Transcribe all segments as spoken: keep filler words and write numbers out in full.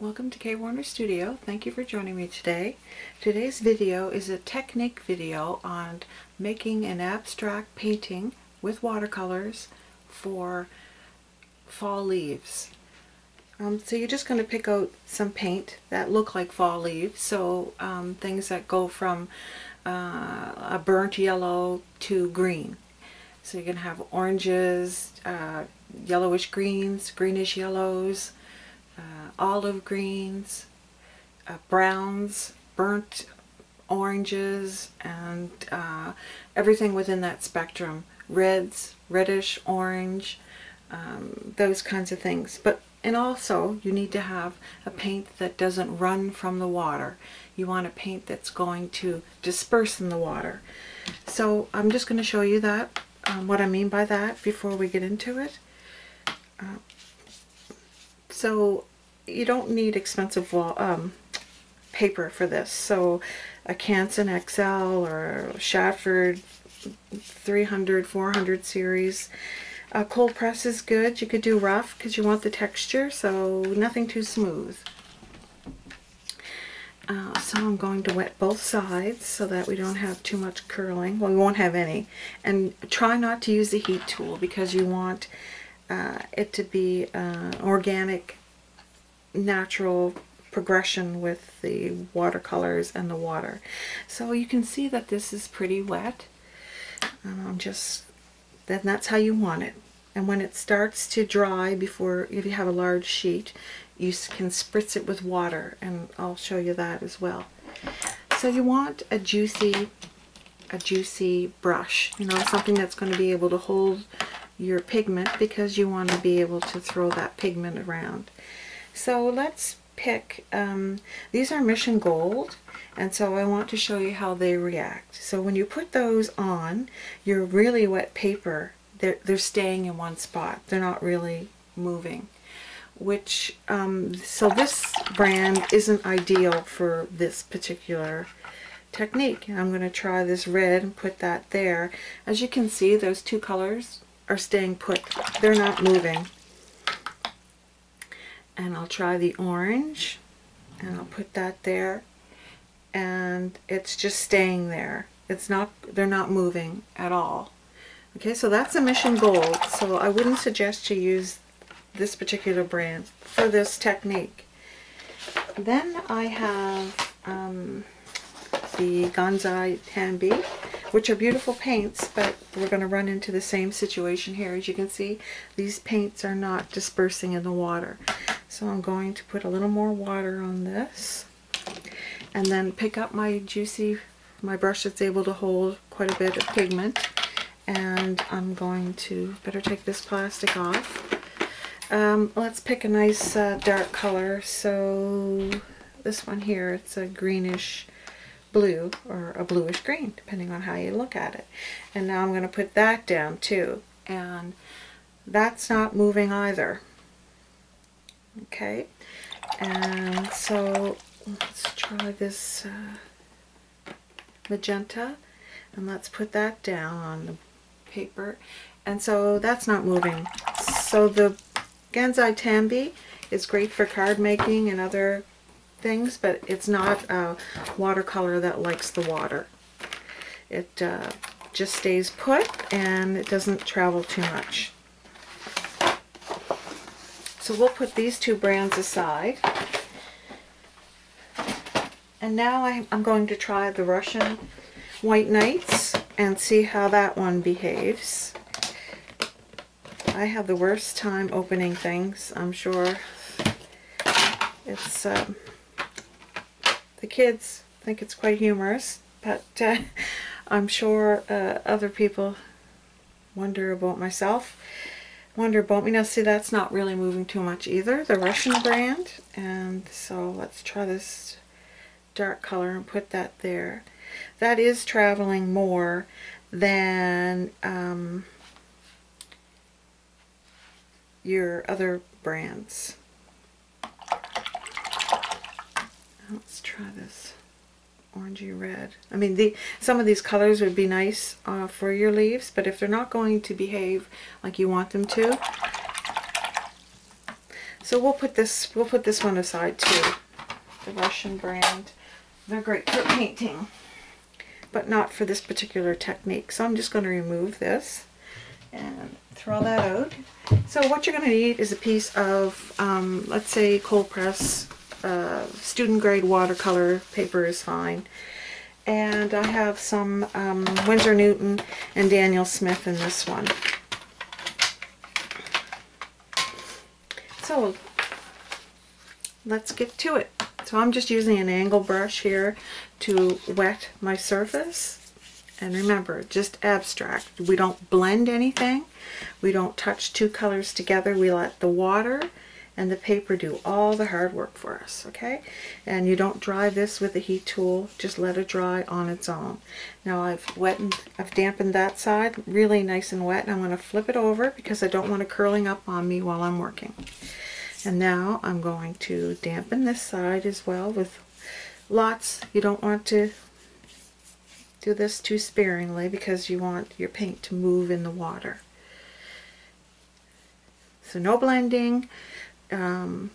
Welcome to K Warner Studio. Thank you for joining me today. Today's video is a technique video on making an abstract painting with watercolors for fall leaves. Um, so you're just going to pick out some paint that look like fall leaves, so um, things that go from uh, a burnt yellow to green. So you can have oranges, uh, yellowish greens, greenish yellows, Uh, olive greens, uh, browns, burnt oranges, and uh, everything within that spectrum. Reds, reddish, orange, um, those kinds of things. But and also you need to have a paint that doesn't run from the water. You want a paint that's going to disperse in the water. So I'm just going to show you that, um, what I mean by that before we get into it. Uh, so you don't need expensive wall, um, paper for this. So a Canson X L or Shafford three hundred, four hundred series. A cold press is good. You could do rough because you want the texture, so nothing too smooth. Uh, so I'm going to wet both sides so that we don't have too much curling. Well, we won't have any. And try not to use the heat tool because you want uh, it to be uh, organic, natural progression with the watercolors and the water. So you can see that this is pretty wet. Um, I'm just, then that's how you want it. And when it starts to dry, before, if you have a large sheet, you can spritz it with water, and I'll show you that as well. So you want a juicy, a juicy brush, you know, something that's going to be able to hold your pigment, because you want to be able to throw that pigment around. So let's pick, um, these are Mission Gold, and so I want to show you how they react. So when you put those on your really wet paper, they're, they're staying in one spot. They're not really moving, which, um, so this brand isn't ideal for this particular technique. I'm going to try this red and put that there. As you can see, those two colors are staying put. They're not moving. And I'll try the orange, and I'll put that there, and it's just staying there. It's not, they're not moving at all. Okay, so that's a Mission Gold, so I wouldn't suggest you use this particular brand for this technique. Then I have um, the Gansai Tambi, which are beautiful paints, but we're going to run into the same situation here. As you can see, these paints are not dispersing in the water. So I'm going to put a little more water on this, and then pick up my juicy, my brush that's able to hold quite a bit of pigment, and I'm going to, better take this plastic off. Um, let's pick a nice uh, dark color. So this one here, it's a greenish blue, or a bluish green, depending on how you look at it. And now I'm going to put that down too, and that's not moving either. Okay, and so let's try this uh, magenta, and let's put that down on the paper, and so that's not moving. So the Gansai Tambi is great for card making and other things, but it's not a watercolor that likes the water. It uh, just stays put, and it doesn't travel too much. So we'll put these two brands aside. And now I'm going to try the Russian White Knights and see how that one behaves. I have the worst time opening things, I'm sure. It's um, the kids think it's quite humorous, but uh, I'm sure uh, other people wonder about myself. Wonder about me. Now see, that's not really moving too much either, the Russian brand. And so let's try this dark color and put that there. That is traveling more than um, your other brands. Let's try this orangey red. I mean, the some of these colors would be nice uh, for your leaves, but if they're not going to behave like you want them to, So we'll put this we'll put this one aside too. The Russian brand. They're great for painting, but not for this particular technique. So I'm just going to remove this and throw that out. So what you're going to need is a piece of, um, let's say, cold press, uh, student grade watercolor paper is fine. And I have some um, Winsor Newton and Daniel Smith in this one. So let's get to it. So I'm just using an angle brush here to wet my surface. And remember, just abstract. We don't blend anything. We don't touch two colors together. We let the water and the paper do all the hard work for us, okay? And you don't dry this with a heat tool. Just let it dry on its own. Now I've wetted, I've dampened that side really nice and wet. And I'm going to flip it over because I don't want it curling up on me while I'm working. And now I'm going to dampen this side as well with lots. You don't want to do this too sparingly because you want your paint to move in the water. So no blending. Um,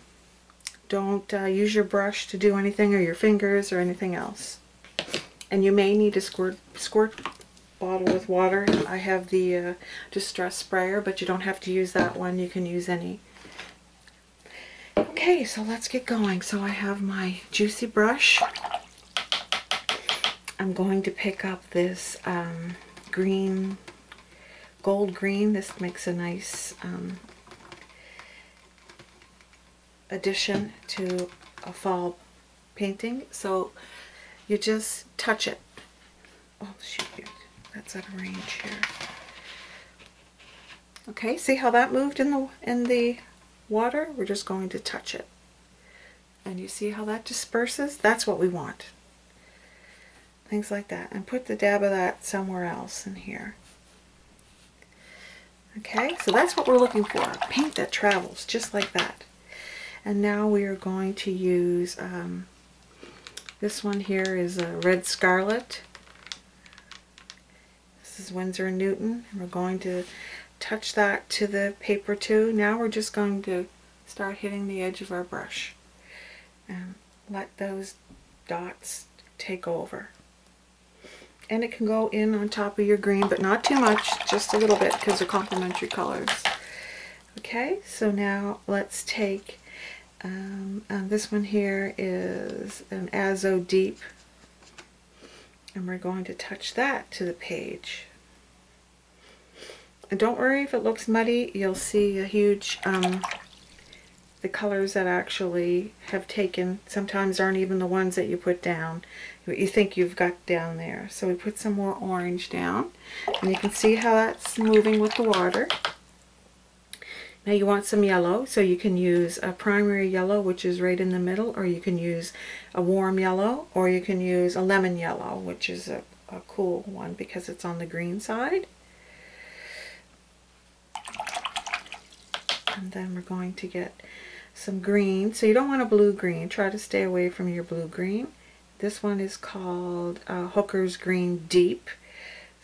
don't uh, use your brush to do anything or your fingers or anything else. And you may need a squirt, squirt bottle with water. I have the uh, Distress Sprayer, but you don't have to use that one. You can use any. Okay, so let's get going. So I have my juicy brush. I'm going to pick up this um, green, gold green. This makes a nice um, addition to a fall painting. So you just touch it. Oh shoot, that's out of range here. Okay, see how that moved in the in the water? We're just going to touch it. And you see how that disperses? That's what we want. Things like that. And put the dab of that somewhere else in here. Okay, so that's what we're looking for. Paint that travels just like that. And now we are going to use, um, this one here is a Red Scarlet. This is Winsor and Newton. And we're going to touch that to the paper too. Now we're just going to start hitting the edge of our brush. And let those dots take over. And it can go in on top of your green, but not too much, just a little bit, because they're complementary colors. Okay, so now let's take, um, this one here is an Azo Deep, and we're going to touch that to the page. And don't worry if it looks muddy, you'll see a huge, um, the colors that actually have taken sometimes aren't even the ones that you put down, what you think you've got down there. So we put some more orange down, and you can see how that's moving with the water. Now you want some yellow, so you can use a primary yellow, which is right in the middle, or you can use a warm yellow, or you can use a lemon yellow, which is a, a cool one because it's on the green side. And then we're going to get some green. So you don't want a blue-green. Try to stay away from your blue-green. This one is called uh, Hooker's Green Deep.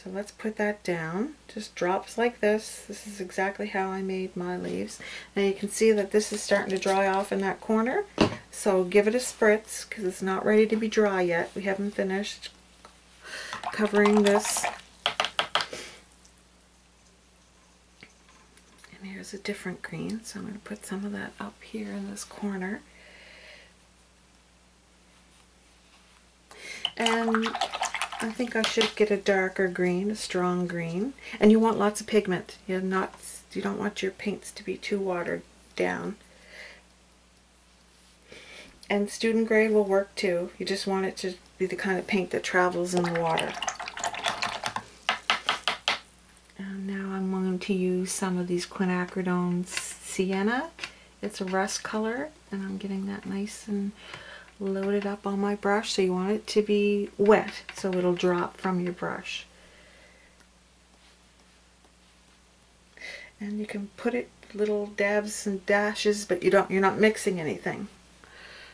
So let's put that down. Just drops like this. This is exactly how I made my leaves. Now you can see that this is starting to dry off in that corner. So give it a spritz because it's not ready to be dry yet. We haven't finished covering this. And here's a different green, so I'm going to put some of that up here in this corner. And I think I should get a darker green, a strong green. And you want lots of pigment. You're not, you don't want your paints to be too watered down. And student grade will work too. You just want it to be the kind of paint that travels in the water. And now I'm going to use some of these Quinacridone Sienna. It's a rust color, and I'm getting that nice and loaded up on my brush. So you want it to be wet, so it'll drop from your brush. And you can put it little dabs and dashes, but you don't. You're not mixing anything.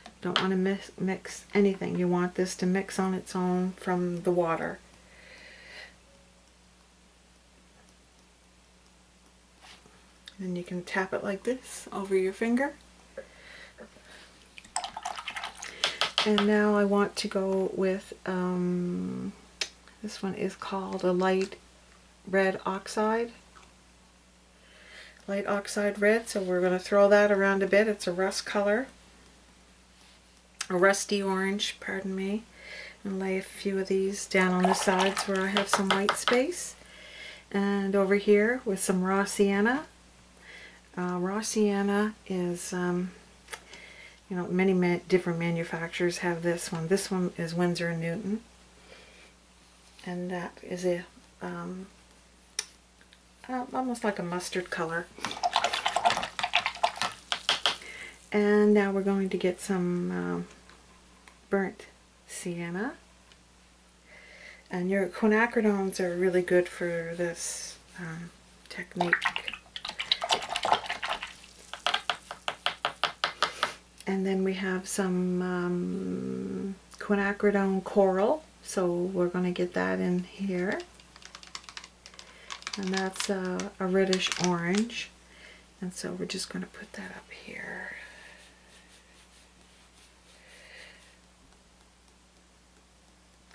You don't want to mix, mix anything. You want this to mix on its own from the water. Then you can tap it like this over your finger And now I want to go with, um, this one is called a light red oxide. Light oxide red, so we're going to throw that around a bit. It's a rust color, a rusty orange, pardon me. And lay a few of these down on the sides where I have some white space. And over here with some raw sienna. Uh, raw sienna is, um, you know, many ma different manufacturers have this one. This one is Winsor Newton. And that is a, um, uh, almost like a mustard color. And now we're going to get some um, burnt sienna. And your quinacridones are really good for this um, technique. And then we have some um, quinacridone coral, so we're going to get that in here. And that's a, a reddish orange, and so we're just going to put that up here.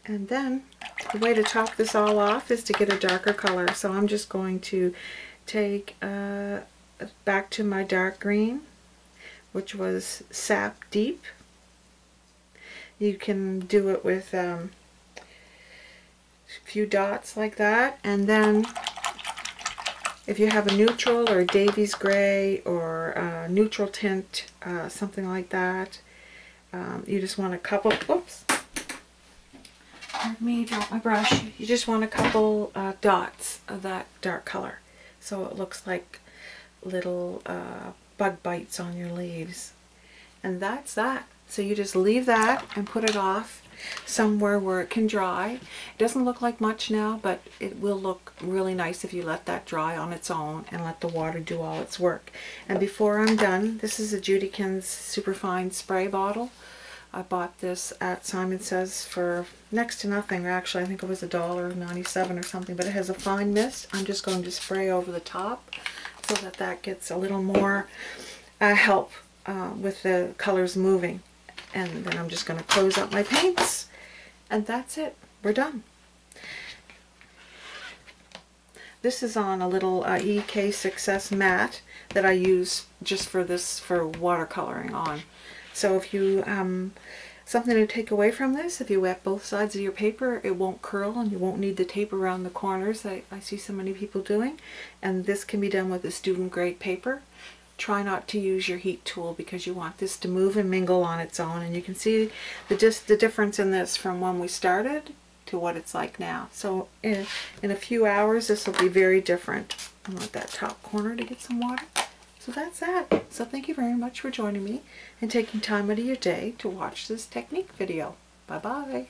And then the way to top this all off is to get a darker color, so I'm just going to take uh, back to my dark green, which was Sap Deep. You can do it with um, a few dots like that, and then if you have a neutral or a Davies gray or a neutral tint, uh, something like that, um, you just want a couple, oops, let me drop my brush, you just want a couple uh, dots of that dark color, so it looks like little uh, bug bites on your leaves. And that's that. So you just leave that and put it off somewhere where it can dry. It doesn't look like much now, but it will look really nice if you let that dry on its own and let the water do all its work. And before I'm done, this is a Judykins Superfine Spray Bottle. I bought this at Simon Says for next to nothing. Actually, I think it was a dollar ninety-seven or something, but it has a fine mist. I'm just going to spray over the top so that that gets a little more uh, help uh, with the colors moving. And then I'm just going to close up my paints, and that's it. We're done. This is on a little uh, E K Success mat that I use just for this, for watercoloring on. So if you, um, something to take away from this, if you wet both sides of your paper, it won't curl and you won't need the tape around the corners that I see so many people doing. And this can be done with a student grade paper. Try not to use your heat tool because you want this to move and mingle on its own. And you can see the, just the difference in this from when we started to what it's like now. So in, in a few hours, this will be very different. I want that top corner to get some water. So that's that. So thank you very much for joining me and taking time out of your day to watch this technique video. Bye-bye.